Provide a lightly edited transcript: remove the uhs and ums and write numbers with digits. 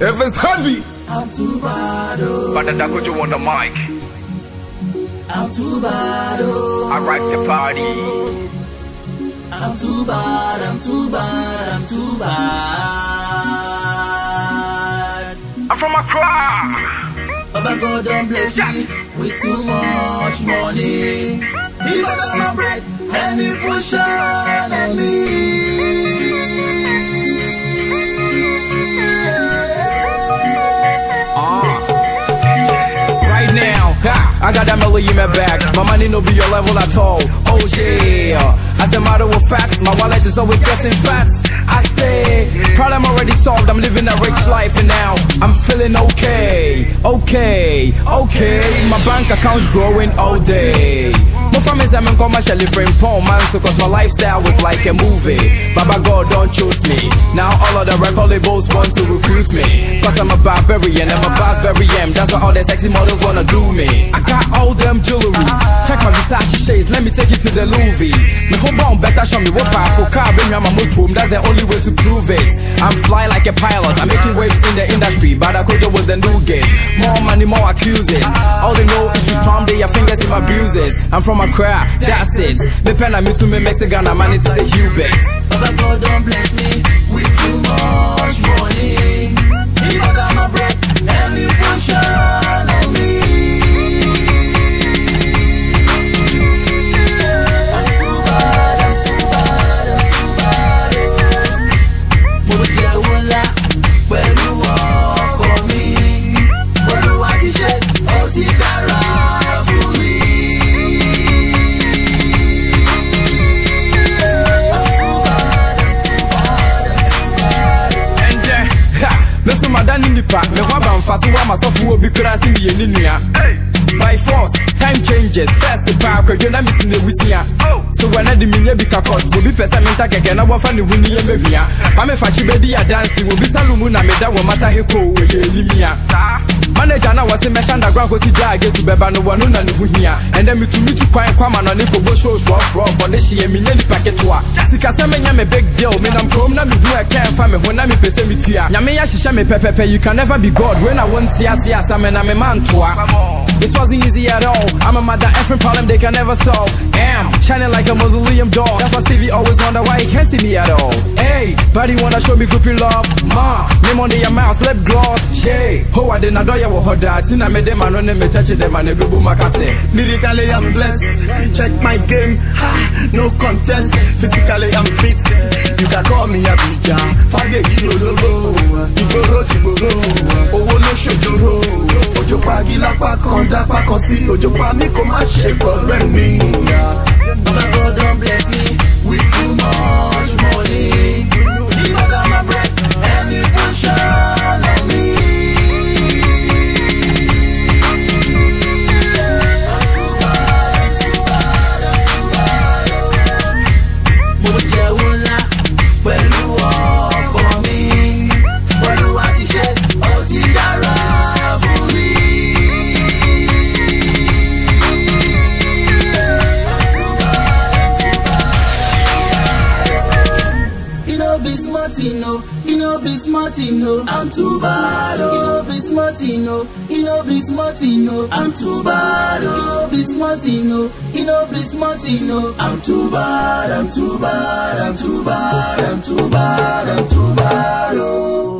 If it's heavy, I'm too bad. But the duck you on the mic. I'm too bad. I rock the party. I'm too bad. I'm too bad. I'm too bad. I'm from Accra. Baba God don't bless me with too much money. He bought my bread and he pushed on me. I got that melody in my bag. My money no be your level at all. Oh yeah. As a matter of fact, my wallet is always getting fat. I say, problem already solved. I'm living a rich life and now I'm feeling okay. Okay, okay. My bank account's growing all day. My family's I'm in commercially framed porn man, so cause my lifestyle was like a movie. Baba God don't choose me. Now all of the record labels want to recruit me. Cause I'm a barbarian, I'm a barbarian. That's why all the sexy models wanna do me. I got all them jewelries. Check my Versace shades, let me take you to the Louis. Me hope on better show me what powerful car bring me on my motorhome. That's the only way to prove it. I'm fly like a pilot, I'm making waves in the industry. Bada Kojo was the new gate. More money, more accuses. All they know is just tram, they your fingers in my bruises. I'm from Accra, that's it. Me pen and me to me Mexican, I managed to say Hubert. Baba God don't bless me with too much money. He bought my bread and he pushed on me. I'm too bad, I'm too bad, I'm too bad. Moja wula, pelu oko mi. Pelu atishe, oti dara. By force, time changes. First the power, I'm missing the Wissia. So when I didn't be cacos, will be pessimenta again. I want to win the Emia. I'm a fachibedia dancing, will be Salumuna, made that one matter Heko, Limia. Manager now was a mesh underground because he died against the Bebano one and the Hunia. And then me to quite come on a go shows rough rough for the she and me nearly packet to her. Because I'm a big deal, man. I'm from Nami who I can't find me when I'm a pessimistia. Yamea Shishame Pepe, you can never be God when I want Sias, I'm a man to her. It wasn't easy at all. I'm a mother, every problem they can never solve. Am shining like a mausoleum door. That's why Stevie always wonder why he can't see me at all. Hey, buddy wanna show me groupie love. Ma, name on your mouth, lip gloss. Shay, how I didn't adore your hot dad. Tina made them and me touch them and every boom I can say. Lyrically I'm blessed. Check my game. Ha, no contest. Physically I'm fit. You can call me a bitch. Faggy Yolo. Igoro Tiboro. Owo no shojoro. Ojo pagi la pa kon. That back on see you pa me come and shake for me. Baba God don't bless me with too much money. He bought my bread and he pushed on me. I'm too bad, I'm too bad, I'm too bad. Moja wula, pelu oko mi. Pelu atishe, oti dara. I'm too bad, oh. You know be smartino. I'm too bad, oh. You know be smartino. I'm too bad, I'm too bad, I'm too bad, I'm too bad, I'm too bad, oh.